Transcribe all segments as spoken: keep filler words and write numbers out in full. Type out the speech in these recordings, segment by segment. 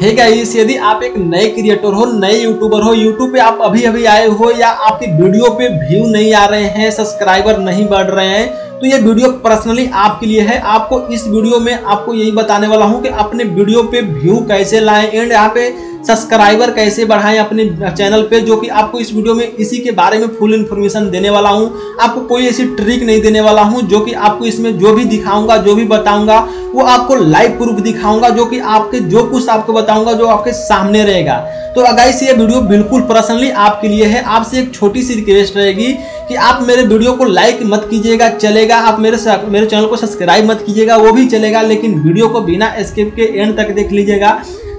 Hey guys, यदि आप एक नए क्रिएटर हो, नए यूट्यूबर हो, यूट्यूब पे आप अभी अभी आए हो या आपकी वीडियो पे व्यू नहीं आ रहे हैं, सब्सक्राइबर नहीं बढ़ रहे हैं, तो ये वीडियो पर्सनली आपके लिए है। आपको इस वीडियो में आपको यही बताने वाला हूँ कि अपने वीडियो पे व्यू कैसे लाएं एंड यहाँ पे सब्सक्राइबर कैसे बढ़ाएं अपने चैनल पे, जो कि आपको इस वीडियो में इसी के बारे में फुल इन्फॉर्मेशन देने वाला हूं। आपको कोई ऐसी ट्रिक नहीं देने वाला हूं, जो कि आपको इसमें जो भी दिखाऊंगा, जो भी बताऊंगा, वो आपको लाइव प्रूफ दिखाऊंगा, जो कि आपके जो कुछ आपको बताऊंगा जो आपके सामने रहेगा। तो गाइस, ये वीडियो बिल्कुल पर्सनली आपके लिए है। आपसे एक छोटी सी रिक्वेस्ट रहेगी कि आप मेरे वीडियो को लाइक मत कीजिएगा, चलेगा। आप मेरे मेरे चैनल को सब्सक्राइब मत कीजिएगा, वो भी चलेगा, लेकिन वीडियो को बिना स्किप के एंड तक देख लीजिएगा,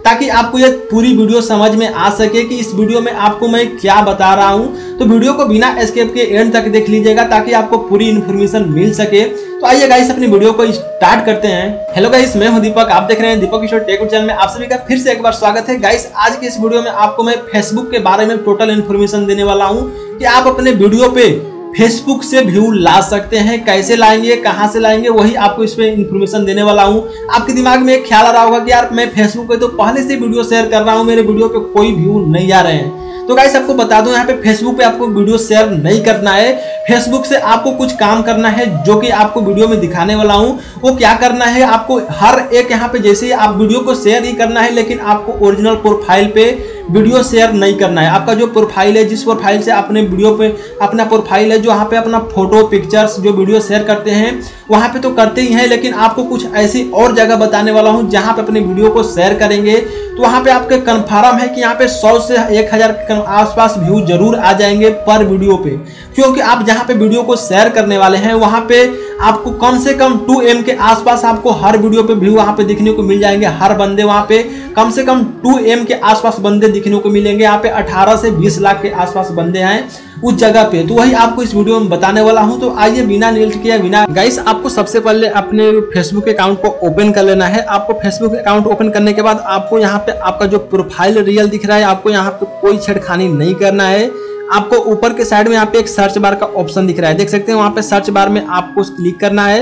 ताकि आपको यह पूरी वीडियो समझ में आ सके कि इस वीडियो में आपको मैं क्या बता रहा हूं। तो वीडियो को बिना स्किप के एंड तक देख लीजिएगा, ताकि आपको पूरी इन्फॉर्मेशन मिल सके। तो आइए गाइस, अपनी वीडियो को स्टार्ट करते हैं। हेलो गाइस, मैं हूं दीपक, आप देख रहे हैं दीपक किशोर टेक चैनल में। आप सभी का फिर से एक बार स्वागत है। गाइस, आज के इस वीडियो में आपको मैं फेसबुक के बारे में टोटल इन्फॉर्मेशन देने वाला हूँ कि आप अपने वीडियो पे फेसबुक से व्यू ला सकते हैं, कैसे लाएंगे, कहाँ से लाएंगे, वही आपको इसमें इन्फॉर्मेशन देने वाला हूँ। आपके दिमाग में एक ख्याल आ रहा होगा कि यार मैं फेसबुक पे तो पहले से वीडियो शेयर कर रहा हूँ, मेरे वीडियो पे कोई व्यू नहीं आ रहे हैं। तो गाइस, आपको बता दूं, यहाँ पे फेसबुक पे आपको वीडियो शेयर नहीं करना है। फेसबुक से आपको कुछ काम करना है, जो कि आपको वीडियो में दिखाने वाला हूँ। वो क्या करना है, आपको हर एक यहाँ पे जैसे आप वीडियो को शेयर ही करना है, लेकिन आपको ओरिजिनल प्रोफाइल पे वीडियो शेयर नहीं करना है। आपका जो प्रोफाइल है, जिस प्रोफाइल से आपने वीडियो पे अपना प्रोफाइल है, जो वहाँ पे अपना फोटो पिक्चर्स जो वीडियो शेयर करते हैं, वहाँ पे तो करते ही हैं, लेकिन आपको कुछ ऐसी और जगह बताने वाला हूँ जहाँ पे अपने वीडियो को शेयर करेंगे तो वहाँ पे आपके कन्फर्म है कि यहाँ पे सौ से एक हज़ार के आसपास व्यू जरूर आ जाएंगे पर वीडियो पे, क्योंकि आप जहाँ पे वीडियो को शेयर करने वाले हैं वहाँ पे आपको कम से कम टू एम के आसपास आपको हर वीडियो पे व्यू वहाँ पे दिखने को मिल जाएंगे। हर बंदे वहाँ पे कम से कम टू एम के आसपास बंदे दिखने को मिलेंगे। यहाँ पे अठारह से बीस लाख के आसपास बंदे हैं उस जगह पे। तो वही आपको इस वीडियो में बताने वाला हूँ। तो आइए बिना लेट किए बिना गाइस, आपको सबसे पहले अपने फेसबुक अकाउंट को ओपन कर लेना है। आपको फेसबुक अकाउंट ओपन करने के बाद आपको यहाँ पे आपका जो प्रोफाइल रियल दिख रहा है, आपको यहाँ पे कोई छेड़खानी नहीं करना है। आपको ऊपर के साइड में यहाँ पे एक सर्च बार का ऑप्शन दिख रहा है, देख सकते हैं, वहाँ पे सर्च बार में आपको क्लिक करना है।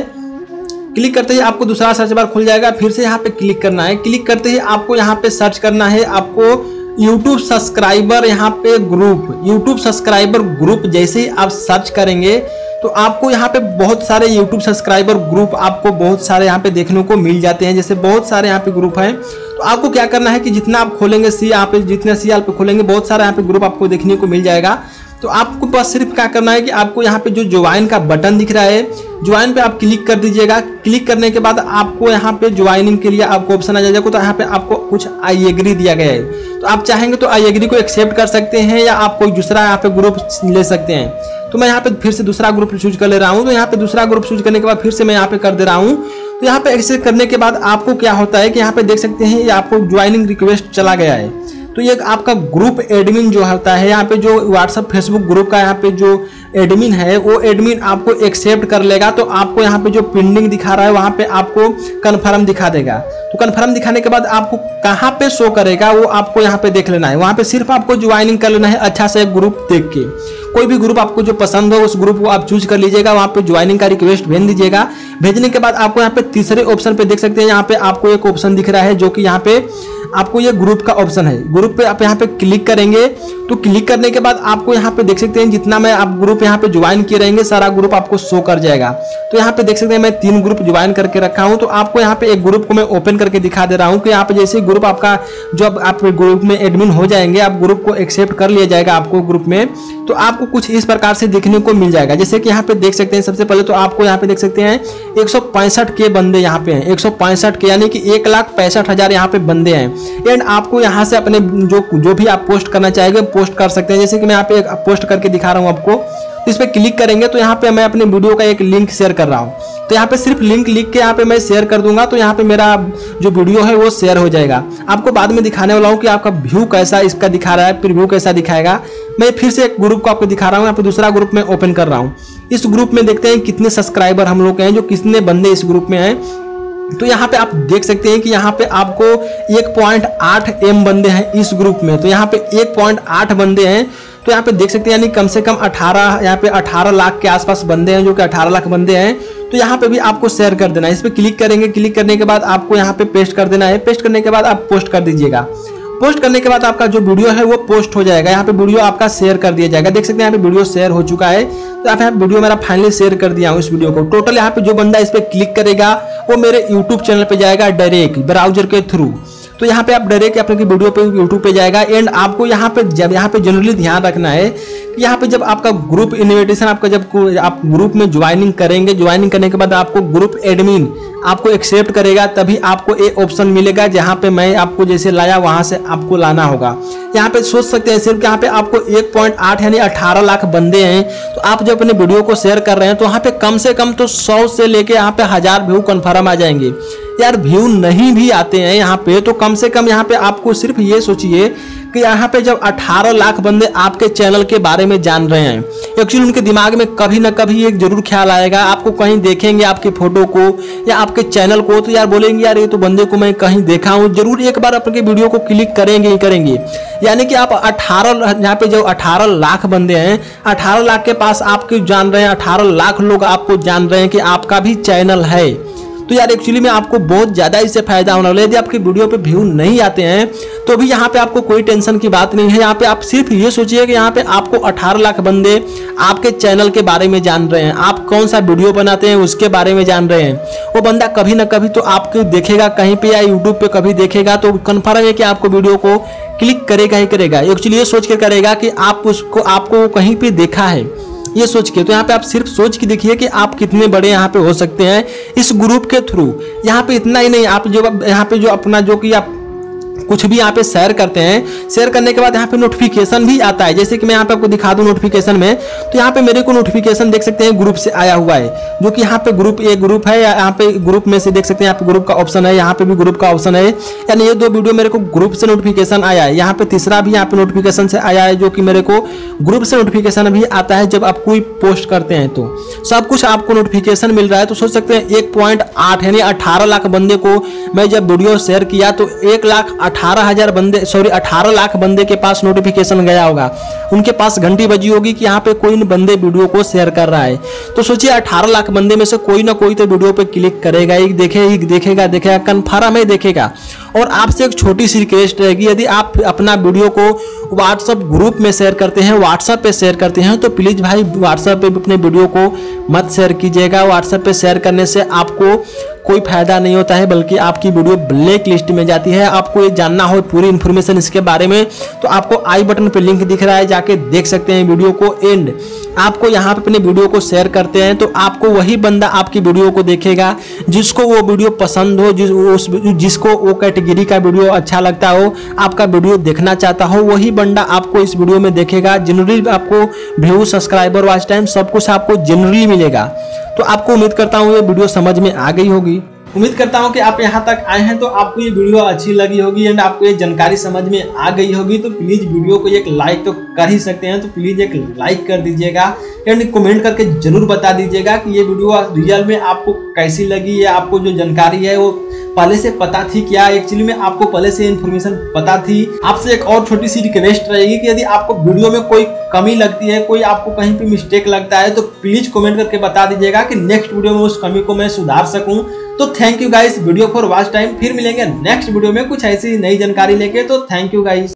क्लिक करते ही आपको दूसरा सर्च बार खुल जाएगा, फिर से यहाँ पे क्लिक करना है। क्लिक करते ही आपको यहाँ पे सर्च करना है, आपको यूट्यूब सब्सक्राइबर यहाँ पे ग्रुप, यूट्यूब सब्सक्राइबर ग्रुप जैसे ही आप सर्च करेंगे तो आपको यहाँ पे बहुत सारे यूट्यूब सब्सक्राइबर ग्रुप आपको बहुत सारे यहाँ पे देखने को मिल जाते हैं। जैसे बहुत सारे यहाँ पे ग्रुप हैं, तो आपको क्या करना है कि जितना आप खोलेंगे सी यहाँ पे जितने सी यहाँ पे खोलेंगे बहुत सारे यहाँ पे ग्रुप आपको देखने को मिल जाएगा। तो आपको बस सिर्फ क्या करना है कि आपको यहाँ पे जो ज्वाइन का बटन दिख रहा है, ज्वाइन पे आप क्लिक कर दीजिएगा। क्लिक करने के बाद आपको यहाँ पे ज्वाइनिंग के लिए आपको ऑप्शन आ जाएगा। तो यहाँ पे आपको कुछ आई एग्री दिया गया है, तो आप चाहेंगे तो आई एग्री को एक्सेप्ट कर सकते हैं या आप कोई दूसरा यहाँ पे ग्रुप ले सकते हैं। तो मैं यहाँ पे फिर से दूसरा ग्रुप चूज कर ले रहा हूँ। तो यहाँ पे दूसरा ग्रुप चूज करने के बाद फिर से मैं यहाँ पे कर दे रहा हूँ। तो यहाँ पे एक्सेप्ट करने के बाद आपको क्या होता है कि यहाँ पे देख सकते हैं ये आपको ज्वाइनिंग रिक्वेस्ट चला गया है। तो ये आपका ग्रुप एडमिन जो होता है, यहाँ पे जो व्हाट्सअप फेसबुक ग्रुप का यहाँ पे जो एडमिन है, वो एडमिन आपको एक्सेप्ट कर लेगा। तो आपको यहाँ पे जो पेंडिंग दिखा रहा है वहाँ पे आपको कन्फर्म दिखा देगा। तो कन्फर्म दिखाने के बाद आपको कहाँ पे शो करेगा वो आपको यहाँ पे देख लेना है। वहाँ पे सिर्फ आपको ज्वाइनिंग कर लेना है, अच्छा सा एक ग्रुप देख के, कोई भी ग्रुप आपको जो पसंद हो उस ग्रुप को आप चूज कर लीजिएगा। वहाँ पे ज्वाइनिंग का रिक्वेस्ट भेज दीजिएगा। भेजने के बाद आपको यहाँ पे तीसरे ऑप्शन पे देख सकते हैं, यहाँ पे आपको एक ऑप्शन दिख रहा है, जो कि यहाँ पे आपको ये ग्रुप का ऑप्शन है। ग्रुप पे आप यहाँ पे क्लिक करेंगे। तो क्लिक करने के बाद आपको यहाँ पे देख सकते हैं जितना मैं आप ग्रुप यहाँ पे ज्वाइन किए रहेंगे सारा ग्रुप आपको शो कर जाएगा। तो यहाँ पे देख सकते हैं मैं तीन ग्रुप ज्वाइन करके रखा हूँ। तो आपको यहाँ पे एक ग्रुप को मैं ओपन करके दिखा दे रहा हूँ कि यहाँ पे जैसे ग्रुप आपका जब आप ग्रुप में एडमिन हो जाएंगे, आप ग्रुप को एक्सेप्ट कर लिया जाएगा आपको ग्रुप में, तो आपको कुछ इस प्रकार से देखने को मिल जाएगा। जैसे कि यहाँ पे देख सकते हैं, सबसे पहले तो आपको यहाँ पे देख सकते हैं एक सौ पैंसठ के बंदे यहाँ पे हैं, एक सौ पैंसठ के यानी कि एक लाख पैंसठ हजार यहाँ पे बंदे हैं। एंड आपको यहाँ से अपने जो जो भी आप पोस्ट करना चाहेंगे पोस्ट कर सकते हैं। जैसे कि मैं यहाँ पे पोस्ट करके दिखा रहा हूँ आपको, इस पर क्लिक करेंगे। तो यहाँ पे मैं अपने वीडियो का एक लिंक शेयर कर रहा हूँ, तो यहाँ पे सिर्फ लिंक लिख के यहाँ पे मैं शेयर कर दूंगा। तो यहाँ पे मेरा जो वीडियो है वो शेयर हो जाएगा। आपको बाद में दिखाने वाला हूँ कि आपका व्यू कैसा इसका दिखा रहा है, फिर व्यू कैसा दिखाएगा। मैं फिर से एक ग्रुप को आपको दिखा रहा हूँ, यहाँ पे दूसरा ग्रुप में ओपन कर रहा हूँ। इस ग्रुप में देखते हैं कितने सब्सक्राइबर हम लोग हैं, जो कितने बंदे इस ग्रुप में हैं। तो यहाँ पे आप देख सकते हैं कि यहाँ पे आपको एक पॉइंट आठ एम बंदे हैं इस ग्रुप में, तो यहाँ पे एक पॉइंट आठ बंदे हैं। तो यहाँ पे देख सकते हैं यानी कम से कम अठारह, यहाँ पे अठारह लाख के आसपास बंदे हैं, जो कि अठारह लाख बंदे हैं। तो यहाँ पे भी आपको शेयर कर देना है, इस पर क्लिक करेंगे, क्लिक करने के बाद आपको यहाँ पे पेस्ट कर देना है, पेस्ट करने के बाद आप पोस्ट कर दीजिएगा। पोस्ट करने के बाद आपका जो वीडियो है वो पोस्ट हो जाएगा, यहाँ पे वीडियो आपका शेयर कर दिया जाएगा। देख सकते हैं यहाँ पे वीडियो शेयर हो चुका है, तो आप यहाँ वीडियो मेरा फाइनली शेयर कर दिया हूँ इस वीडियो को। टोटल यहाँ पे जो बंदा इस पर क्लिक करेगा वो मेरे यूट्यूब चैनल पे जाएगा डायरेक्ट ब्राउजर के थ्रू। तो यहाँ पे आप डायरेक्ट अपने वीडियो पे यूट्यूब पे जाएगा। एंड आपको यहाँ पे जब यहाँ पे जनरली ध्यान रखना है कि यहाँ पे जब आपका ग्रुप इन्विटेशन आपका जब आप ग्रुप में ज्वाइनिंग करेंगे, ज्वाइनिंग करने के बाद आपको ग्रुप एडमिन आपको एक्सेप्ट करेगा, तभी आपको ये ऑप्शन मिलेगा जहाँ पे मैं आपको जैसे लाया वहाँ से आपको लाना होगा। यहाँ पे सोच सकते हैं सिर्फ यहाँ पे आपको एक पॉइंट आठ यानी अठारह लाख बंदे हैं, तो आप जब अपने वीडियो को शेयर कर रहे हैं तो यहाँ पे कम से कम तो सौ से लेके यहाँ पे हजार व्यू कन्फर्म आ जाएंगे। यार व्यू नहीं भी आते हैं यहाँ पे तो कम से कम यहाँ पे आपको सिर्फ ये सोचिए कि यहाँ पे जब अठारह लाख बंदे आपके चैनल के बारे में जान रहे हैं, एक्चुअली उनके दिमाग में कभी ना कभी एक जरूर ख्याल आएगा, आपको कहीं देखेंगे आपकी फोटो को या आपके चैनल को, तो यार बोलेंगे यार ये तो बंदे को मैं कहीं देखा हूँ, जरूर एक बार आपके वीडियो को क्लिक करेंगे ही करेंगे। यानी कि आप अठारह यहाँ पे जो अठारह लाख बंदे हैं, अठारह लाख के पास आपके जान रहे हैं, अठारह लाख लोग आपको जान रहे हैं कि आपका भी चैनल है। तो यार एक्चुअली में आपको बहुत ज़्यादा इससे फायदा होने वाला है। यदि आपकी वीडियो पे व्यू नहीं आते हैं तो भी यहाँ पे आपको कोई टेंशन की बात नहीं है। यहाँ पे आप सिर्फ ये सोचिए कि यहाँ पे आपको अठारह लाख बंदे आपके चैनल के बारे में जान रहे हैं, आप कौन सा वीडियो बनाते हैं उसके बारे में जान रहे हैं। वो बंदा कभी ना कभी तो आपको देखेगा कहीं पर या यूट्यूब पर कभी देखेगा, तो कन्फर्म है कि आपको वीडियो को क्लिक करेगा ही करेगा। एक्चुअली ये सोच के करेगा कि आप उसको आपको कहीं पर देखा है, ये सोच के। तो यहाँ पे आप सिर्फ सोच के देखिए कि आप कितने बड़े यहाँ पे हो सकते हैं इस ग्रुप के थ्रू। यहाँ पे इतना ही नहीं, आप जो यहाँ पे जो अपना जो कि आप कुछ भी यहाँ पे शेयर करते हैं, शेयर करने के बाद यहाँ पे नोटिफिकेशन भी आता है। जैसे कि मैं यहाँ पे आपको दिखा दूँ नोटिफिकेशन में, तो यहाँ पे मेरे को नोटिफिकेशन देख सकते हैं ग्रुप से आया हुआ है, जो कि यहाँ पे ग्रुप ए ग्रुप है। यहाँ पे ग्रुप में से देख सकते हैं यहाँ पे ग्रुप का ऑप्शन है, यहाँ पे भी ग्रुप का ऑप्शन है। यानी ये दो वीडियो मेरे को ग्रुप से नोटिफिकेशन आया है, यहाँ पे तीसरा भी यहाँ पे नोटिफिकेशन से आया है, जो कि मेरे को ग्रुप से नोटिफिकेशन भी आता है जब आप कोई पोस्ट करते हैं। तो सब कुछ आपको नोटिफिकेशन मिल रहा है। तो सोच सकते हैं एक पॉइंट आठ यानी अठारह लाख बंदे को मैं जब वीडियो शेयर किया तो एक लाख अठारह हजार बंदे सॉरी अठारह लाख बंदे के पास नोटिफिकेशन गया होगा, उनके पास घंटी बजी होगी कि यहाँ पे कोई बंदे वीडियो को शेयर कर रहा है। तो सोचिए अठारह लाख बंदे में से कोई ना कोई तो वीडियो पे क्लिक करेगा, एक देखे एक देखेगा देखेगा कन्फर्म है देखेगा। और आपसे एक छोटी सी रिक्वेस्ट रहेगी, यदि आप अपना वीडियो को व्हाट्सअप ग्रुप में शेयर करते हैं, व्हाट्सअप पे शेयर करते हैं, तो प्लीज़ भाई व्हाट्सअप पे अपने वीडियो को मत शेयर कीजिएगा। व्हाट्सअप पे शेयर करने से आपको कोई फायदा नहीं होता है, बल्कि आपकी वीडियो ब्लैक लिस्ट में जाती है। आपको ये जानना हो पूरी इन्फॉर्मेशन इसके बारे में, तो आपको आई बटन पे लिंक दिख रहा है, जाके देख सकते हैं वीडियो को। एंड आपको यहाँ पे अपने वीडियो को शेयर करते हैं तो आपको वही बंदा आपकी वीडियो को देखेगा जिसको वो वीडियो पसंद हो, जिस उस जिसको वो कैटेगरी का वीडियो अच्छा लगता हो, आपका वीडियो देखना चाहता हो, वही बंदा आपको इस वीडियो में देखेगा। जनरली आपको व्यू, सब्सक्राइबर, वॉच टाइम सब कुछ आपको जनरली मिलेगा। तो आपको उम्मीद करता हूँ ये वीडियो समझ में आ गई होगी। उम्मीद करता हूँ कि आप यहाँ तक आए हैं तो आपको ये वीडियो अच्छी लगी होगी एंड आपको ये जानकारी समझ में आ गई होगी। तो प्लीज़ वीडियो को एक लाइक तो कर ही सकते हैं, तो प्लीज़ एक लाइक कर दीजिएगा एंड कमेंट करके ज़रूर बता दीजिएगा कि ये वीडियो रियल में आपको कैसी लगी, या आपको जो जानकारी है वो पहले से पता थी क्या, एक्चुअली में आपको पहले से इन्फॉर्मेशन पता थी। आपसे एक और छोटी सी रिक्वेस्ट रहेगी कि यदि आपको वीडियो में कोई कमी लगती है, कोई आपको कहीं पे मिस्टेक लगता है, तो प्लीज़ कमेंट करके बता दीजिएगा कि नेक्स्ट वीडियो में उस कमी को मैं सुधार सकूं। तो thank you guys video for watch time. फिर मिलेंगे नेक्स्ट वीडियो में कुछ ऐसी नई जानकारी लेके। तो थैंक यू गाइस।